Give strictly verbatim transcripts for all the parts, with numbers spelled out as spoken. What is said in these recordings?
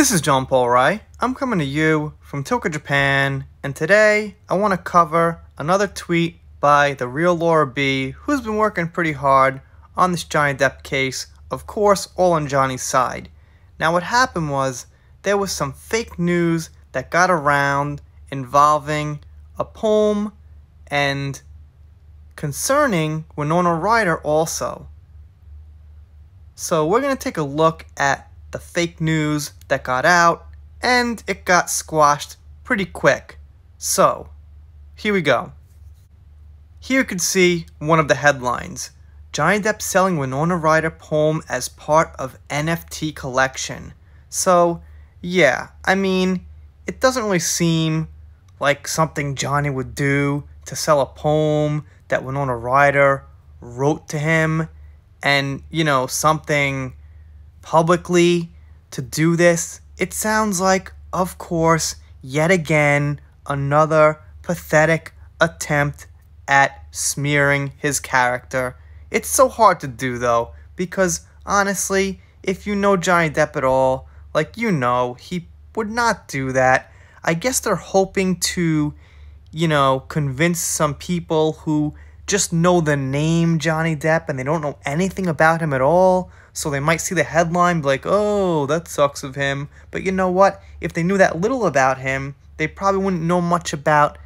This is John Paul Rye. I'm coming to you from Tokyo, Japan, and today I want to cover another tweet by the real Laura B, who's been working pretty hard on this Johnny Depp case, of course all on Johnny's side. Now what happened was there was some fake news that got around involving a poem and concerning Winona Ryder also. So we're going to take a look at the fake news that got out, and it got squashed pretty quick. So, here we go. Here you can see one of the headlines. Johnny Depp selling Winona Ryder poem as part of N F T collection. So, yeah, I mean, it doesn't really seem like something Johnny would do to sell a poem that Winona Ryder wrote to him, and, you know, something publicly to do this. It sounds like, of course, yet again, another pathetic attempt at smearing his character. It's so hard to do, though, because, honestly, if you know Johnny Depp at all, like, you know, he would not do that. I guess they're hoping to, you know, convince some people who just know the name Johnny Depp and they don't know anything about him at all. So they might see the headline, be like, oh, that sucks of him. But you know what? If they knew that little about him, they probably wouldn't know much about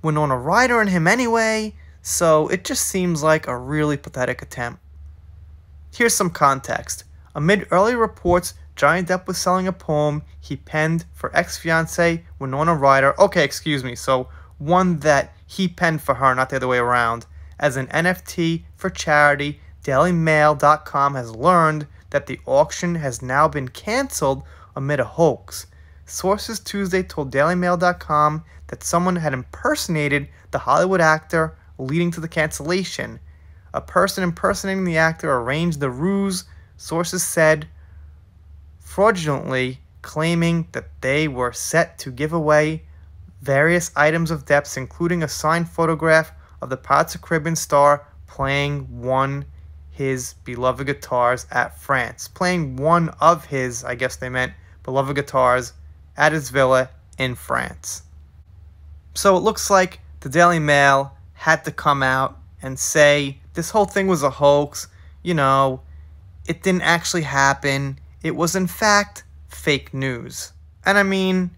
Winona Ryder and him anyway. So it just seems like a really pathetic attempt. Here's some context. Amid early reports, Johnny Depp was selling a poem he penned for ex-fiancée Winona Ryder. Okay, excuse me. So one that he penned for her, not the other way around, as an N F T for charity. Daily mail dot com has learned that the auction has now been canceled amid a hoax. Sources Tuesday told Daily Mail dot com that someone had impersonated the Hollywood actor, leading to the cancellation. A person impersonating the actor arranged the ruse, sources said, fraudulently claiming that they were set to give away various items of Depp's, including a signed photograph of the Pirates of Caribbean star playing one his beloved guitars at France. Playing one of his, I guess they meant, beloved guitars at his villa in France. So it looks like the Daily Mail had to come out and say this whole thing was a hoax. You know, it didn't actually happen. It was in fact fake news. And I mean,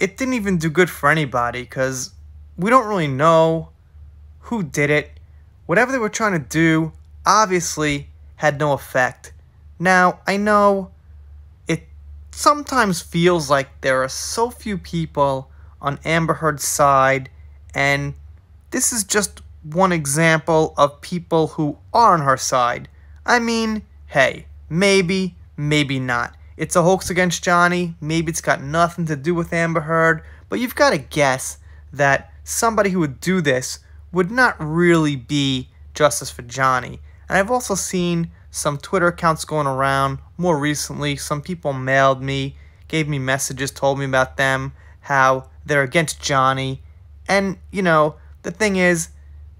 it didn't even do good for anybody because we don't really know who did it. Whatever they were trying to do obviously had no effect. Now, I know it sometimes feels like there are so few people on Amber Heard's side, and this is just one example of people who are on her side. I mean, hey, maybe, maybe not. It's a hoax against Johnny, maybe it's got nothing to do with Amber Heard, but you've got to guess that somebody who would do this would not really be justice for Johnny. And I've also seen some Twitter accounts going around more recently. Some people mailed me, gave me messages, told me about them, how they're against Johnny. And, you know, the thing is,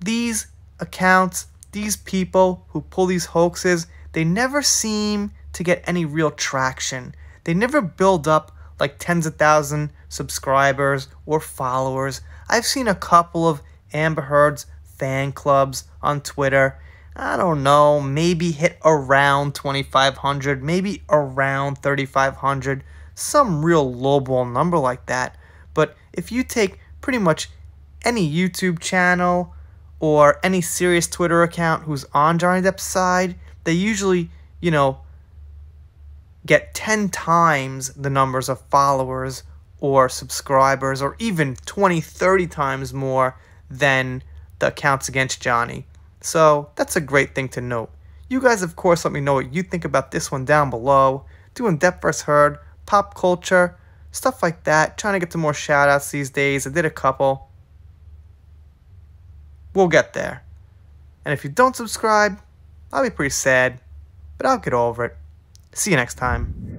these accounts, these people who pull these hoaxes, they never seem to get any real traction. They never build up like tens of thousands subscribers or followers. I've seen a couple of Amber Heard's fan clubs on Twitter, I don't know, maybe hit around twenty-five hundred, maybe around thirty-five hundred, some real lowball number like that. But if you take pretty much any YouTube channel or any serious Twitter account who's on Johnny Depp's side, they usually, you know, get ten times the numbers of followers or subscribers, or even twenty, thirty times more than the accounts against Johnny. So that's a great thing to note. You guys, of course, let me know what you think about this one down below. Doing Depp versus Heard, pop culture, stuff like that. Trying to get to more shout outs these days. I did a couple. We'll get there. And if you don't subscribe, I'll be pretty sad, but I'll get over it. See you next time.